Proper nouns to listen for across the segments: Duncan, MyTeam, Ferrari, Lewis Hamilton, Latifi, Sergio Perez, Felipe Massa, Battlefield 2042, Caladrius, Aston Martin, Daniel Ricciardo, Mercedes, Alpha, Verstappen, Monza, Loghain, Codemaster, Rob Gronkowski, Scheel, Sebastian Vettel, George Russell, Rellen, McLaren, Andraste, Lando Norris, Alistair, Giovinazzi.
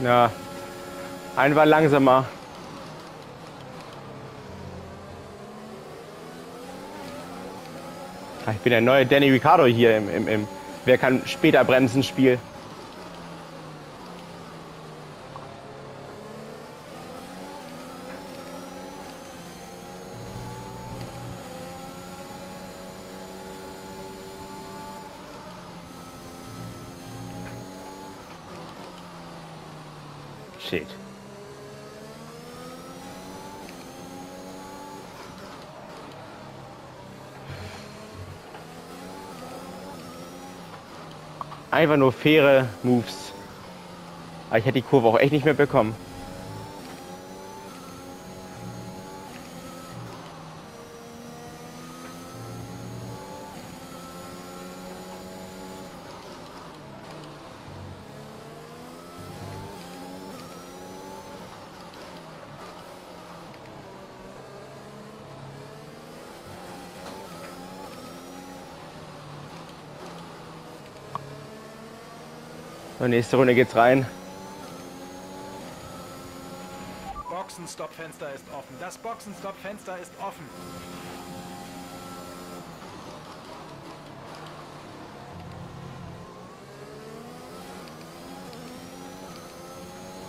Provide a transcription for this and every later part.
Ja, ein war langsamer. Ich bin der neue Danny Ricciardo hier im Wer kann später bremsen Spiel. Shit. Einfach nur faire Moves. Aber ich hätte die Kurve auch echt nicht mehr bekommen. Nächste Runde geht's rein. Boxenstoppfenster ist offen. Das Boxenstoppfenster ist offen.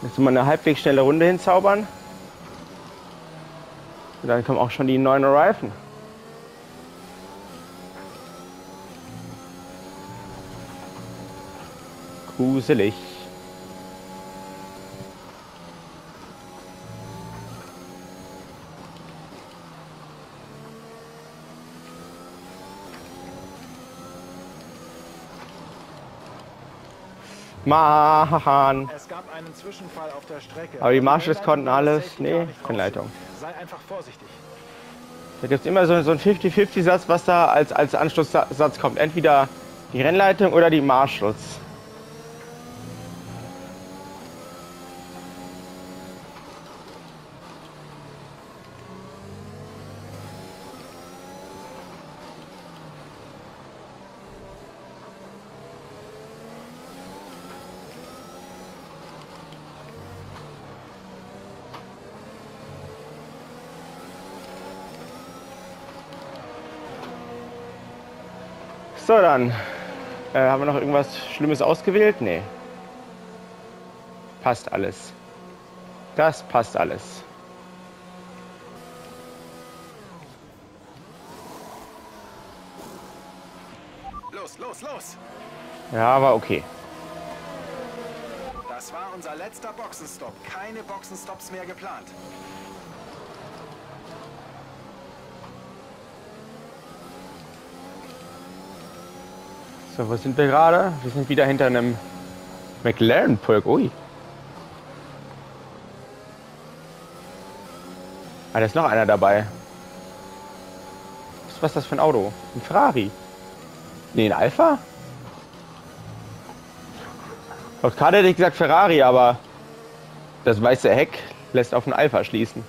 Jetzt mal eine halbwegs schnelle Runde hinzaubern. Und dann kommen auch schon die neuen Reifen. Gruselig. Mahan. Es gab einen Zwischenfall auf der Strecke. Aber die Marshals konnten alles. Nee, Anleitung. Sei einfach vorsichtig. Da gibt es immer so einen 50-50-Satz, was da als Anschlusssatz kommt. Entweder die Rennleitung oder die Marshals. So, dann haben wir noch irgendwas Schlimmes ausgewählt? Nee. Passt alles. Das passt alles. Los, los, los! Ja, war okay. Das war unser letzter Boxenstopp. Keine Boxenstops mehr geplant. So, wo sind wir gerade? Wir sind wieder hinter einem McLaren-Pulk. Ui. Ah, da ist noch einer dabei. Was ist das für ein Auto? Ein Ferrari? Nee, ein Alpha? Doch gerade hätte ich gesagt Ferrari, aber das weiße Heck lässt auf einen Alpha schließen.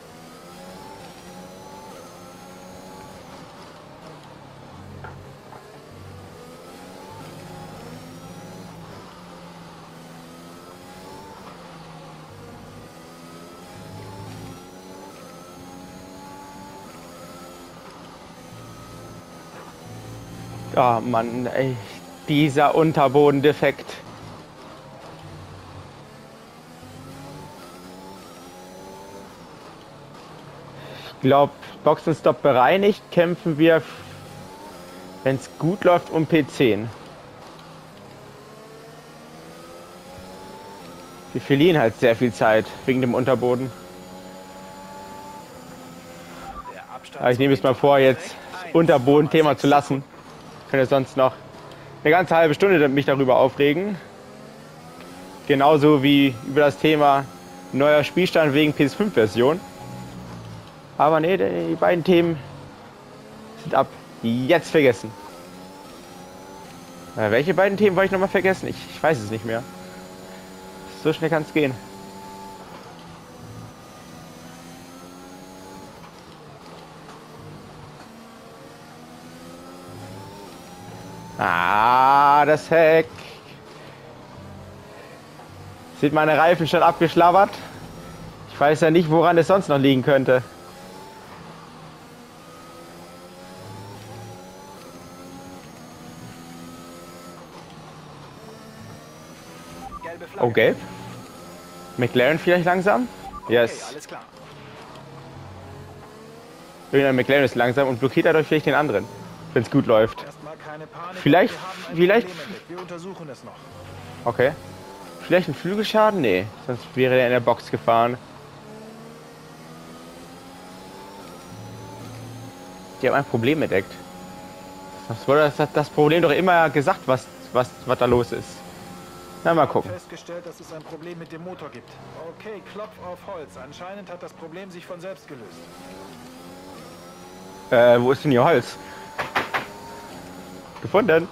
Oh Mann, ey, dieser Unterbodendefekt. Ich glaube, Boxenstopp bereinigt, kämpfen wir, wenn es gut läuft, um P10. Wir verlieren halt sehr viel Zeit wegen dem Unterboden. Aber ich nehme es mal vor, jetzt Unterboden-Thema zu lassen. Ich könnte sonst noch eine ganze halbe Stunde mich darüber aufregen. Genauso wie über das Thema neuer Spielstand wegen PS5-Version. Aber nee, die beiden Themen sind ab jetzt vergessen. Na, welche beiden Themen wollte ich nochmal vergessen? Ich weiß es nicht mehr. So schnell kann es gehen. Ah, das Heck. Sind meine Reifen schon abgeschlabbert? Ich weiß ja nicht, woran es sonst noch liegen könnte. Oh, gelb? McLaren vielleicht langsam? Okay, yes. Alles klar. Irgendein McLaren ist langsam und blockiert dadurch vielleicht den anderen, wenn es gut läuft. Vielleicht... Wir untersuchen es noch. Okay. Vielleicht ein Flügelschaden? Nee, sonst wäre er in der Box gefahren. Die haben ein Problem entdeckt. Das wurde das Problem doch immer gesagt, was da los ist. Na, mal gucken. Festgestellt, dass es ein Problem mit dem Motor gibt. Okay, Klopf auf Holz. Anscheinend hat das Problem sich von selbst gelöst. Wo ist denn ihr Holz? Gefunden.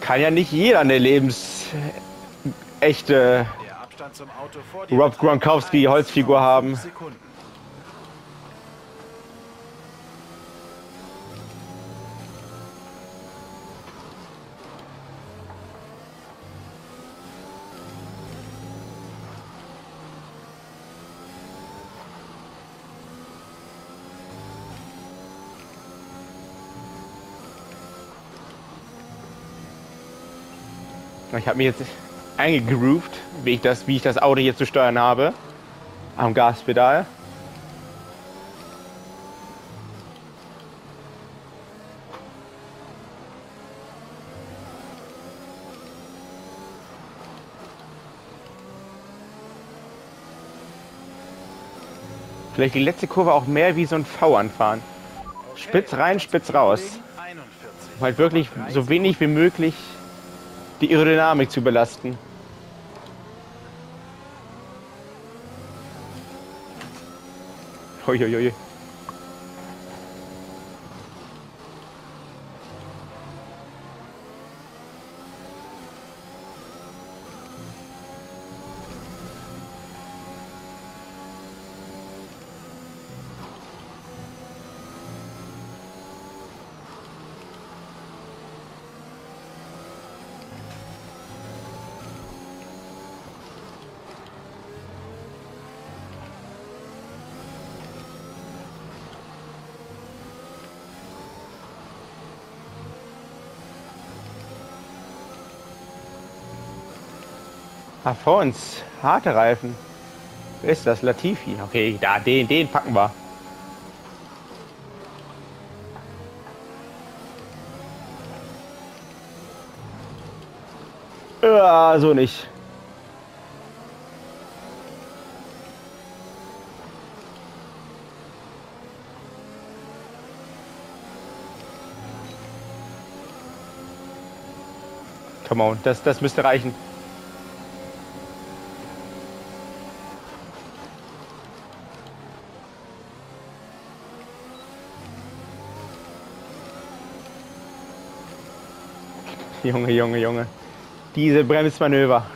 Kann ja nicht jeder eine lebensechte Rob Gronkowski Holzfigur haben. Ich habe mich jetzt eingegroovt, wie ich das Auto hier zu steuern habe, am Gaspedal. Vielleicht die letzte Kurve auch mehr wie so ein V anfahren. Spitz rein, spitz raus. Um halt wirklich so wenig wie möglich die Aerodynamik zu belasten. Uiuiui. Ah, vor uns. Harte Reifen. Wer ist das? Latifi. Okay, da, den packen wir. Ja, so nicht. Come on, das müsste reichen. Junge, Junge, Junge. Diese Bremsmanöver.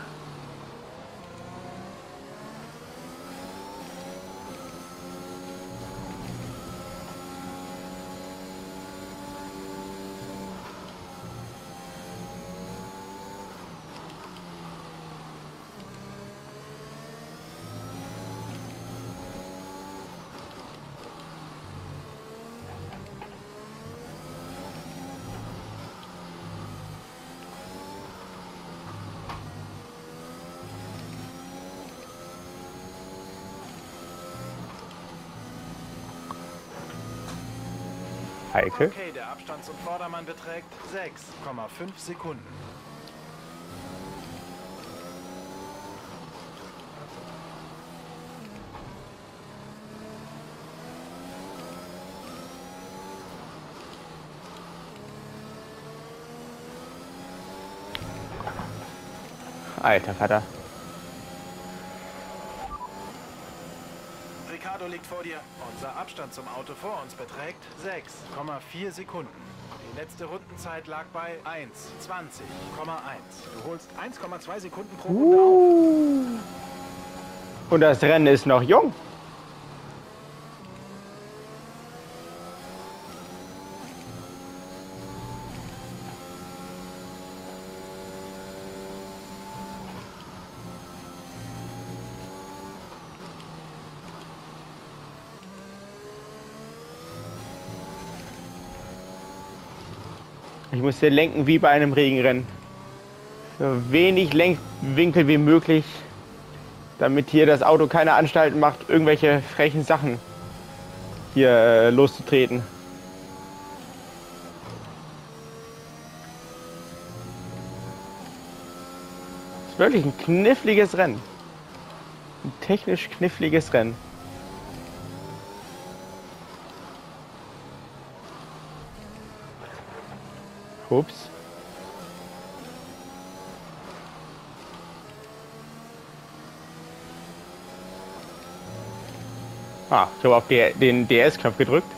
Heike. Okay, der Abstand zum Vordermann beträgt 6,5 Sekunden. Alter Vater. Liegt vor dir. Unser Abstand zum Auto vor uns beträgt 6,4 Sekunden. Die letzte Rundenzeit lag bei 1,20,1. Du holst 1,2 Sekunden pro Runde auf. Und das Rennen ist noch jung. Ich musste lenken wie bei einem Regenrennen. So wenig Lenkwinkel wie möglich, damit hier das Auto keine Anstalten macht, irgendwelche frechen Sachen hier loszutreten. Das ist wirklich ein kniffliges Rennen. Ein technisch kniffliges Rennen. Ups. Ah, ich habe auf den DS-Knopf gedrückt.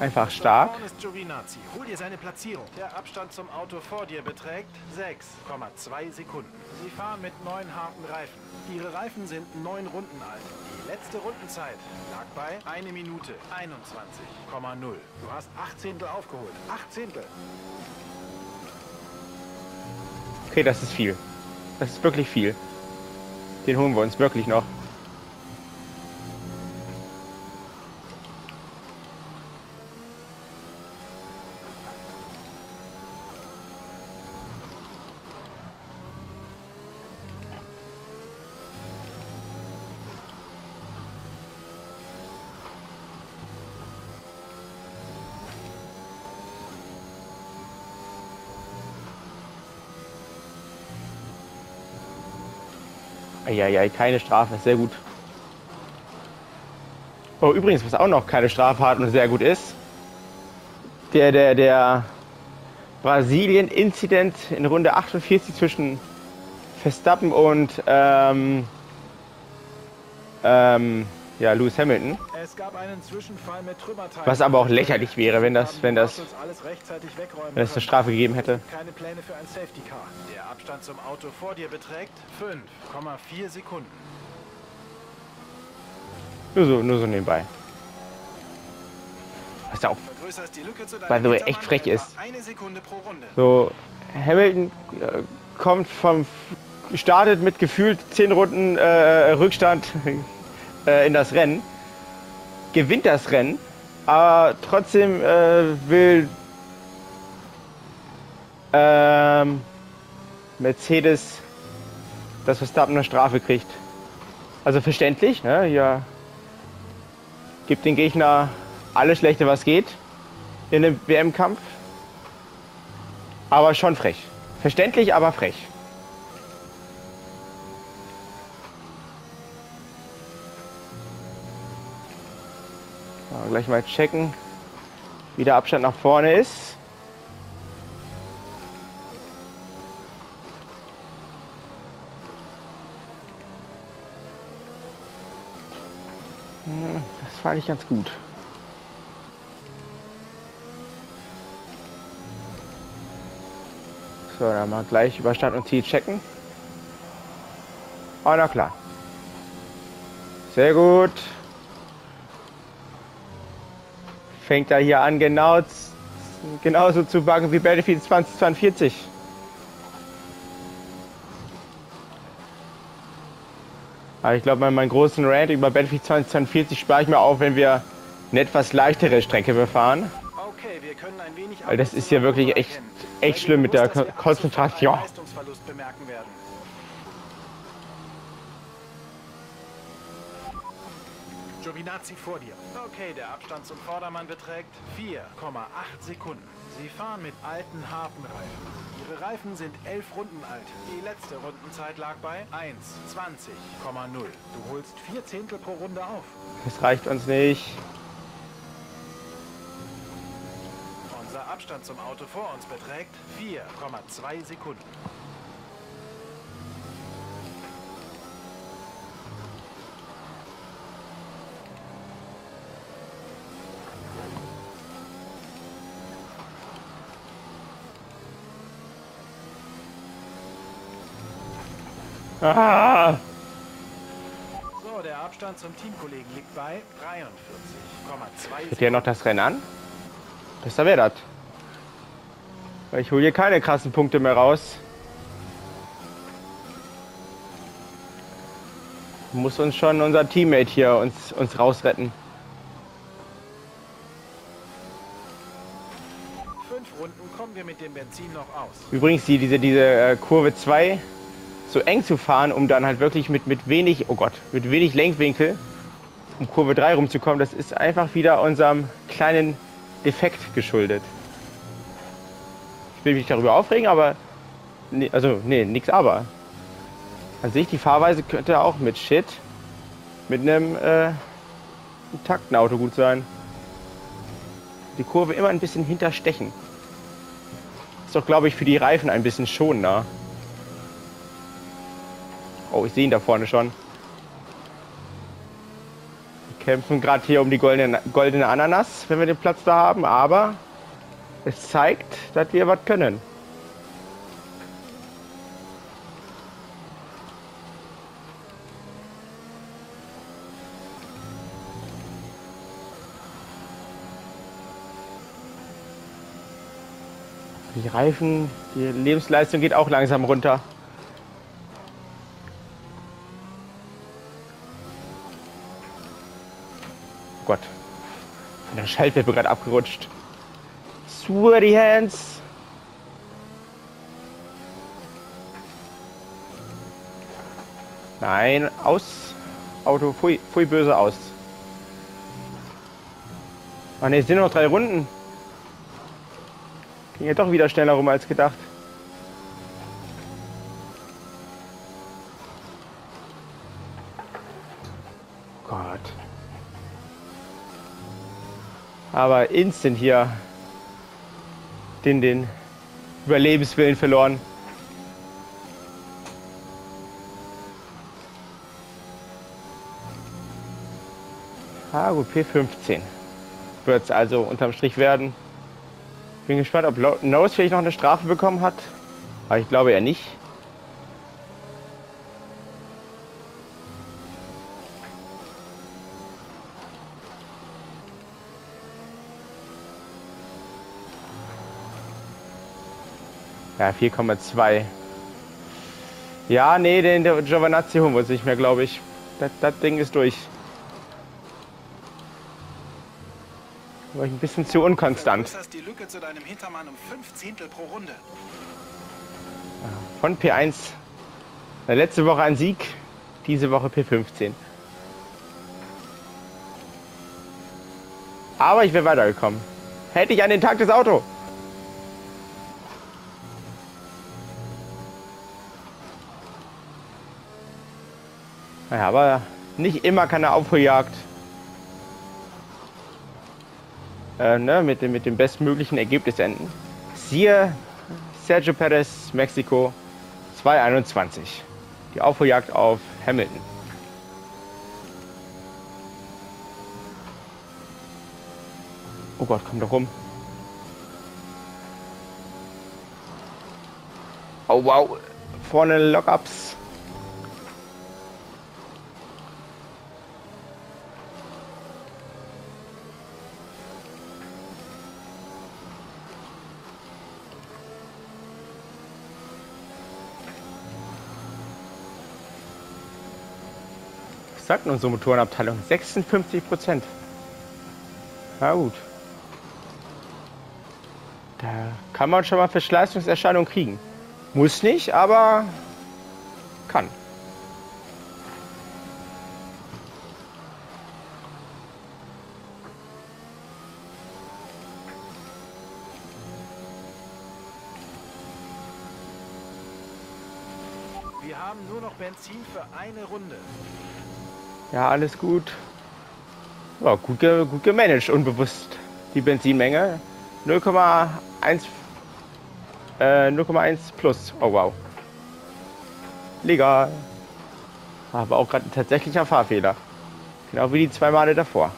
Einfach stark. Ist Giovinazzi. Hol dir seine Platzierung. Der Abstand zum Auto vor dir beträgt 6,2 Sekunden. Sie fahren mit 9 harten Reifen. Ihre Reifen sind 9 Runden alt. Die letzte Rundenzeit lag bei 1 Minute 21,0. Du hast 8 Zehntel aufgeholt. 8 Zehntel. Okay, das ist viel. Das ist wirklich viel. Den holen wir uns wirklich noch. Ja, keine Strafe, sehr gut. Oh, übrigens, was auch noch keine Strafe hat und sehr gut ist, der Brasilien-Inzident in Runde 48 zwischen Verstappen und ja, Lewis Hamilton. Es gab einen Zwischenfall mit Trümmerteilen. Was aber auch lächerlich wäre, wenn es eine Strafe gegeben hätte. Keine Pläne für ein Safety Car. Der Abstand zum Auto vor dir beträgt 5,4 Sekunden. Nur so nebenbei. Was da auch by the way echt frech ist. So, Hamilton startet mit gefühlt 10 Runden Rückstand in das Rennen. Gewinnt das Rennen, aber trotzdem will Mercedes, dass Verstappen eine Strafe kriegt. Also verständlich, ne? Ja, gibt den Gegner alles Schlechte, was geht in dem WM-Kampf, aber schon frech. Verständlich, aber frech. Gleich mal checken, wie der Abstand nach vorne ist. Das fand ich ganz gut. So, dann mal gleich über Start und Ziel checken. Oh, na klar. Sehr gut. Fängt er hier an, genauso zu buggen wie Battlefield 2042. Aber ich glaube, meinen großen Rant über Battlefield 2042 spare ich mir auf, wenn wir eine etwas leichtere Strecke befahren. Okay, wir können ein wenig. Weil das ist hier wirklich echt schlimm mit der Konzentration. Giovinazzi vor dir. Okay, der Abstand zum Vordermann beträgt 4,8 Sekunden. Sie fahren mit alten Harpenreifen. Ihre Reifen sind 11 Runden alt. Die letzte Rundenzeit lag bei 1,20,0. Du holst 4 Zehntel pro Runde auf. Das reicht uns nicht. Unser Abstand zum Auto vor uns beträgt 4,2 Sekunden. Ah. So, der Abstand zum Teamkollegen liegt bei 43,2. Geht hier noch das Rennen an? Besser wäre das. Weil ich hole hier keine krassen Punkte mehr raus. Muss uns schon unser Teammate hier uns rausretten. wir mit dem Benzin noch aus. Übrigens, diese Kurve 2 so eng zu fahren, um dann halt wirklich mit wenig Lenkwinkel um Kurve 3 rumzukommen, das ist einfach wieder unserem kleinen Defekt geschuldet. Ich will mich darüber aufregen, aber nee, also nee, nix aber. An sich die Fahrweise könnte auch mit Shit, mit einem intakten Auto gut sein. Die Kurve immer ein bisschen hinterstechen. Ist doch, glaube ich, für die Reifen ein bisschen schonender. Oh, ich sehe ihn da vorne schon. Wir kämpfen gerade hier um die goldene Ananas, wenn wir den Platz da haben, aber es zeigt, dass wir was können. Die Reifen, die Lebensleistung geht auch langsam runter. Oh Gott, von der Schaltwippe gerade abgerutscht. Sweaty hands. Nein, aus. Auto, pfui, pfui böse aus. Oh ne, es sind noch 3 Runden. Ging ja doch wieder schneller rum als gedacht. Gott. Aber instant hier den Überlebenswillen verloren. Ah, gut, P15 wird es also unterm Strich werden. Bin gespannt, ob Nose vielleicht noch eine Strafe bekommen hat. Aber ich glaube ja nicht. Ja, 4,2. Ja, nee, den Giovinazzi holen wir uns nicht mehr, glaube ich. Das Ding ist durch. War ich ein bisschen zu unkonstant. Du hast die Lücke zu deinem Hintermann um 5 Zehntel pro Runde. Von P1. Letzte Woche ein Sieg, diese Woche P15. Aber ich wäre weitergekommen. Hätte ich an den Tag des Autos. Naja, aber nicht immer kann er Aufholjagd mit dem bestmöglichen Ergebnis enden. Siehe Sergio Perez, Mexiko 2021. Die Aufholjagd auf Hamilton. Oh Gott, komm doch rum. Oh wow, vorne Lockups. Sagt unsere Motorenabteilung 56%. Na gut. Da kann man schon mal Verschleißungserscheinungen kriegen. Muss nicht, aber kann. Wir haben nur noch Benzin für eine Runde. Ja, alles gut. Ja, gut gemanagt, unbewusst. Die Benzinmenge 0,1 plus. Oh wow. Legal. Aber auch gerade ein tatsächlicher Fahrfehler. Genau wie die 2 Male davor.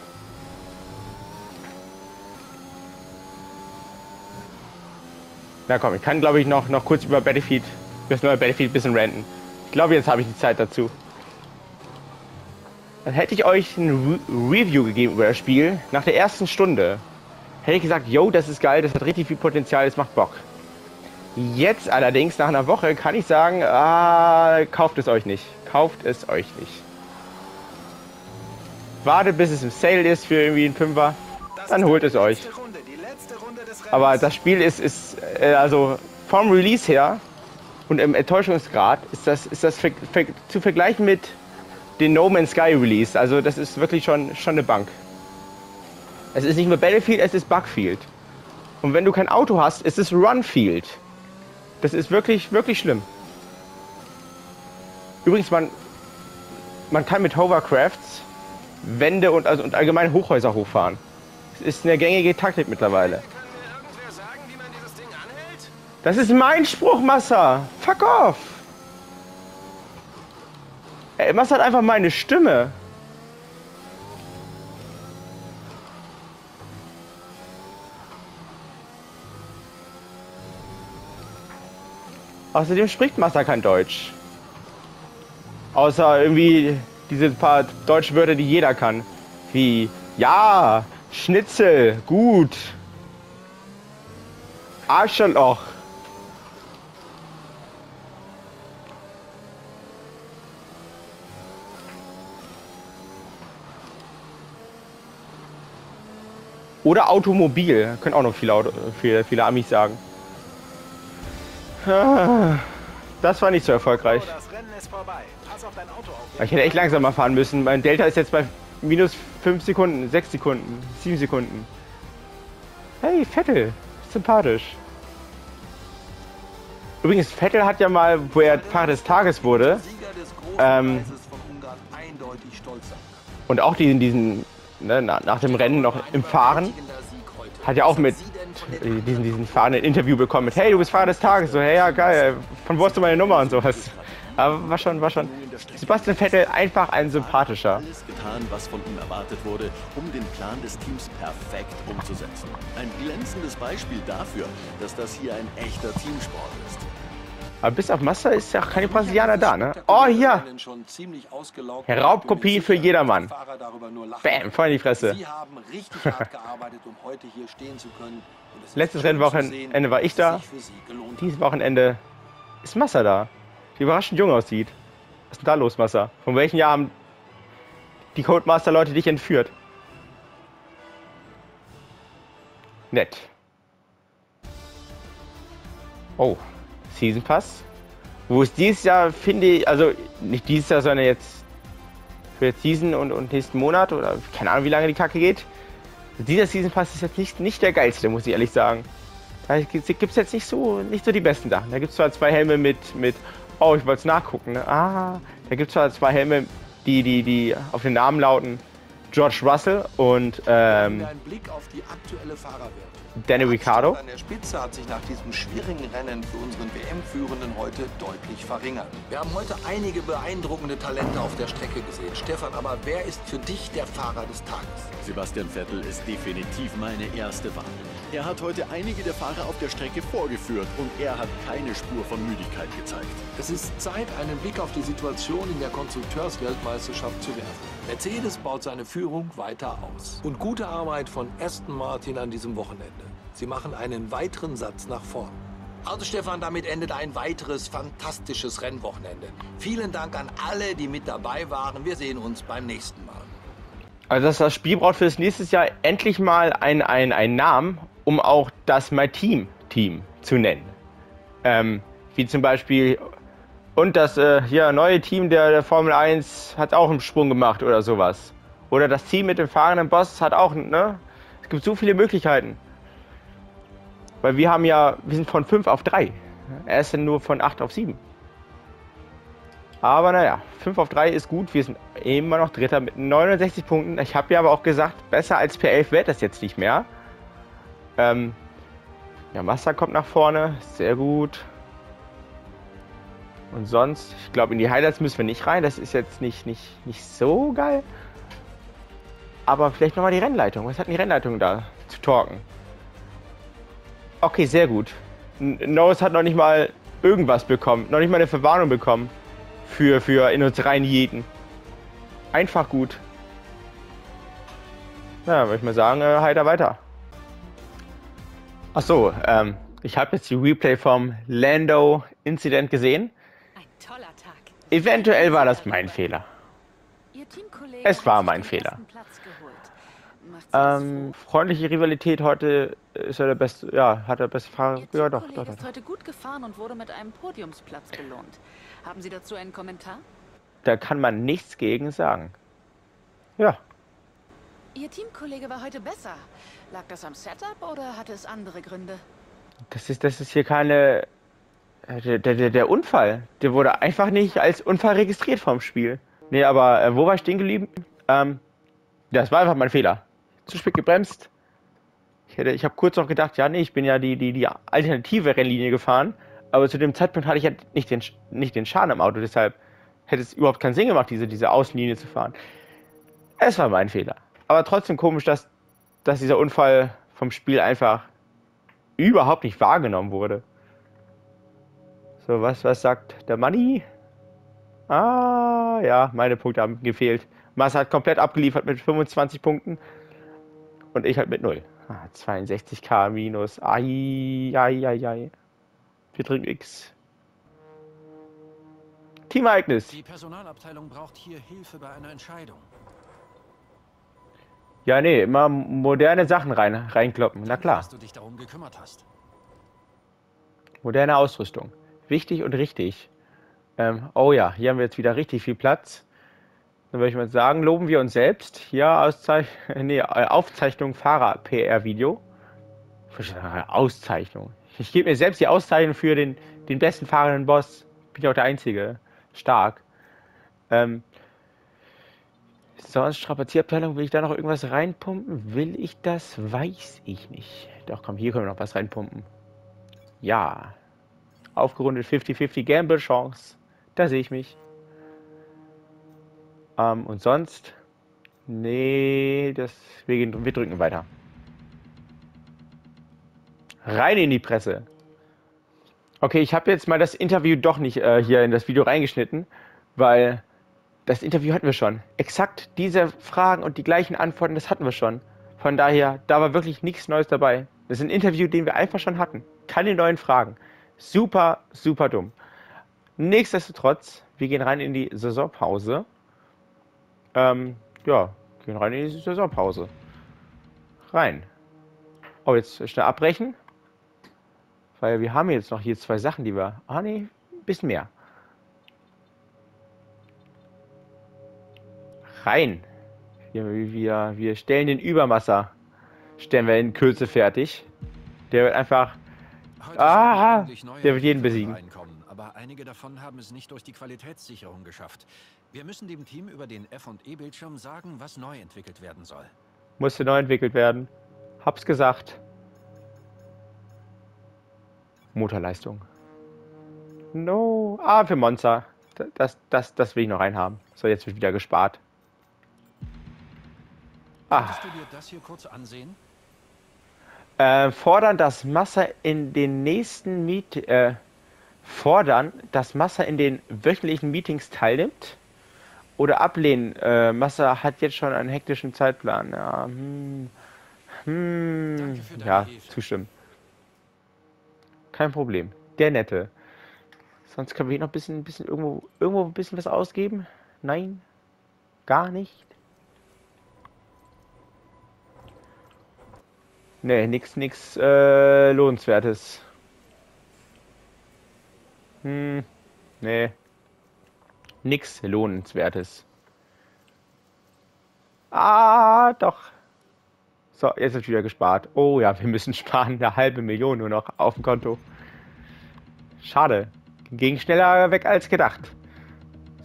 Na komm, ich kann, glaube ich, noch kurz über das neue Battlefield ein bisschen ranten. Ich glaube, jetzt habe ich die Zeit dazu. Dann hätte ich euch ein Review gegeben über das Spiel. Nach der ersten Stunde hätte ich gesagt, yo, das ist geil, das hat richtig viel Potenzial, das macht Bock. Jetzt allerdings, nach einer Woche, kann ich sagen, kauft es euch nicht. Kauft es euch nicht. Wartet, bis es im Sale ist für irgendwie einen Fünfer. Dann holt es euch. Die letzte Runde des Aber das Spiel ist also vom Release her und im Enttäuschungsgrad ist das zu vergleichen mit den No Man's Sky Release. Also das ist wirklich schon eine Bank. Es ist nicht mehr Battlefield, es ist Bugfield. Und wenn du kein Auto hast, ist es Runfield. Das ist wirklich, wirklich schlimm. Übrigens, man kann mit Hovercrafts Wände und allgemein Hochhäuser hochfahren. Das ist eine gängige Taktik mittlerweile. Das ist mein Spruch, Massa! Fuck off! Ey, Massa hat einfach meine Stimme. Außerdem spricht Massa kein Deutsch. Außer irgendwie diese paar deutsche Wörter, die jeder kann. Wie, ja, Schnitzel, gut. Arschloch. Oder Automobil, können auch noch viele Amis sagen. Das war nicht so erfolgreich. Ich hätte echt langsamer fahren müssen. Mein Delta ist jetzt bei minus 5 Sekunden, 6 Sekunden, 7 Sekunden. Hey, Vettel. Sympathisch. Übrigens, Vettel hat ja mal, wo er Fahrer des Tages wurde, und auch in diesen, ne, nach dem Rennen noch im Fahren, hat ja auch mit diesen Fahrern ein Interview bekommen mit: Hey, du bist Fahrer des Tages. So, hey, ja, geil, von wo hast du meine Nummer und sowas. Aber war schon. Sebastian Vettel einfach ein sympathischer. Alles getan, was von ihm erwartet wurde, um den Plan des Teams perfekt umzusetzen. Ein glänzendes Beispiel dafür, dass das hier ein echter Teamsport ist. Aber bis auf Massa ist ja keine Brasilianer da, ne? Oh, hier! Raubkopie für jedermann. Bam, voll in die Fresse. Sie haben richtig hart gearbeitet, um heute hier stehen zu können. Letztes Rennwochenende war ich da. Dieses Wochenende ist Massa da. Die überraschend jung aussieht. Was ist denn da los, Massa? Von welchem Jahr haben die Codemaster-Leute dich entführt? Nett. Oh, Season Pass. Wo es dieses Jahr, finde ich, also nicht dieses Jahr, sondern jetzt für Season und nächsten Monat oder keine Ahnung, wie lange die Kacke geht. Dieser Season Pass ist jetzt nicht der geilste, muss ich ehrlich sagen. Da gibt es jetzt nicht so die besten Sachen. Da gibt es zwar zwei Helme mit oh, ich wollte es nachgucken, ne? Ah, da gibt es zwar zwei Helme, die auf den Namen lauten George Russell und Daniel Ricciardo. An der Spitze hat sich nach diesem schwierigen Rennen für unseren WM-Führenden heute deutlich verringert. Wir haben heute einige beeindruckende Talente auf der Strecke gesehen. Stefan, aber wer ist für dich der Fahrer des Tages? Sebastian Vettel ist definitiv meine erste Wahl. Er hat heute einige der Fahrer auf der Strecke vorgeführt und er hat keine Spur von Müdigkeit gezeigt. Es ist Zeit, einen Blick auf die Situation in der Konstrukteursweltmeisterschaft zu werfen. Mercedes baut seine Führung weiter aus. Und gute Arbeit von Aston Martin an diesem Wochenende. Sie machen einen weiteren Satz nach vorn. Also Stefan, damit endet ein weiteres fantastisches Rennwochenende. Vielen Dank an alle, die mit dabei waren. Wir sehen uns beim nächsten Mal. Also das Spiel braucht für das nächste Jahr endlich mal einen Namen, um auch das My Team zu nennen. Wie zum Beispiel... Und das neue Team der Formel 1 hat auch einen Sprung gemacht oder sowas. Oder das Team mit dem fahrenden Boss hat auch, ne? Es gibt so viele Möglichkeiten. Weil wir sind von 5 auf 3. Er ist nur von 8 auf 7. Aber naja, 5 auf 3 ist gut. Wir sind immer noch Dritter mit 69 Punkten. Ich habe ja aber auch gesagt, besser als P11 wird das jetzt nicht mehr. Ja, Massa kommt nach vorne. Sehr gut. Und sonst, ich glaube, in die Highlights müssen wir nicht rein. Das ist jetzt nicht so geil. Aber vielleicht nochmal die Rennleitung. Was hat denn die Rennleitung da zu talken? Okay, sehr gut. Norris hat noch nicht mal irgendwas bekommen. Noch nicht mal eine Verwarnung bekommen. Für in uns rein jeden. Einfach gut. Na, würde ich mal sagen, heiter weiter. Ach so, ich habe jetzt die Replay vom Lando-Incident gesehen. Toller Tag. Eventuell war das mein Fehler. Es war mein Fehler. Freundliche Rivalität, heute ist er der beste, ja, hat der beste Fahrer. Ihr ja, doch. Ist heute gut gefahren und wurde mit einem Podiumsplatz belohnt. Haben Sie dazu einen Kommentar? Da kann man nichts gegen sagen. Ja. Ihr Teamkollege war heute besser. Lag das am Setup oder hatte es andere Gründe? Das ist hier keine... Der Unfall. Der wurde einfach nicht als Unfall registriert vom Spiel. Nee, aber wo war ich stehen geblieben? Das war einfach mein Fehler. Zu spät gebremst. Ich habe kurz noch gedacht, ja, nee, ich bin ja die alternative Rennlinie gefahren. Aber zu dem Zeitpunkt hatte ich ja nicht den Schaden im Auto. Deshalb hätte es überhaupt keinen Sinn gemacht, diese Außenlinie zu fahren. Es war mein Fehler. Aber trotzdem komisch, dass dieser Unfall vom Spiel einfach überhaupt nicht wahrgenommen wurde. So, was sagt der Manni? Ah, ja, meine Punkte haben gefehlt. Massa hat komplett abgeliefert mit 25 Punkten. Und ich halt mit 0. Ah, 62k minus. Ai, ai, ai, ai. Wir trinken X. Teamereignis. Die Personalabteilung braucht hier Hilfe bei einer Entscheidung. Ja, nee, immer moderne Sachen reinkloppen. Na klar. Dass du dich darum gekümmert hast. Moderne Ausrüstung. Wichtig und richtig. Oh ja, hier haben wir jetzt wieder richtig viel Platz. Dann würde ich mal sagen, loben wir uns selbst. Hier Aufzeichnung Fahrer-PR-Video. Auszeichnung. Ich gebe mir selbst die Auszeichnung für den besten fahrenden Boss. Bin ja auch der Einzige. Stark. Sonst Strapazierabteilung, will ich da noch irgendwas reinpumpen? Will ich das? Weiß ich nicht. Doch, komm, hier können wir noch was reinpumpen. Ja. Aufgerundet 50-50 Gamble-Chance. Da sehe ich mich. Und sonst? Nee, wir drücken weiter. Rein in die Presse. Okay, ich habe jetzt mal das Interview doch nicht hier in das Video reingeschnitten, weil das Interview hatten wir schon. Exakt diese Fragen und die gleichen Antworten, das hatten wir schon. Von daher, da war wirklich nichts Neues dabei. Das ist ein Interview, den wir einfach schon hatten. Keine neuen Fragen. Super, super dumm. Nichtsdestotrotz, wir gehen rein in die Saisonpause. Ja, gehen rein in die Saisonpause. Rein. Oh, jetzt schnell abbrechen. Weil wir haben jetzt noch hier zwei Sachen, die wir... Ah, nee, ein bisschen mehr. Rein. Wir stellen den Übermasser. Stellen wir in Kürze fertig. Der wird einfach... Ah, der wird jeden besiegen. Aber einige davon haben es nicht durch die Qualitätssicherung geschafft. Wir müssen dem Team über den F&E-Bildschirm sagen, was neu entwickelt werden soll. Musste neu entwickelt werden. Hab's gesagt. Motorleistung. No. Ah, für Monza. Das will ich noch reinhaben. So, jetzt wird wieder gespart. Ah. Kannst du dir das hier kurz ansehen? Fordern, dass Massa in den wöchentlichen Meetings teilnimmt oder ablehnen. Massa hat jetzt schon einen hektischen Zeitplan. Ja, ja, zustimmen. Kein Problem. Der Nette. Sonst können wir hier noch ein bisschen irgendwo ein bisschen was ausgeben. Nein, gar nicht. Nee, nix Lohnenswertes. Nee. Nix Lohnenswertes. Ah, doch. So, jetzt wird wieder gespart. Oh ja, wir müssen sparen. Eine halbe Million nur noch auf dem Konto. Schade. Ging schneller weg als gedacht.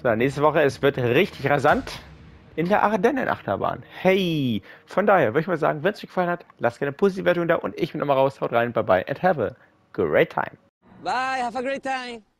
So, nächste Woche, es wird richtig rasant. In der Ardennen-Achterbahn. Hey! Von daher würde ich mal sagen, wenn es euch gefallen hat, lasst gerne eine positive Wertung da und ich bin immer raus. Haut rein, bye bye and have a great time. Bye, have a great time.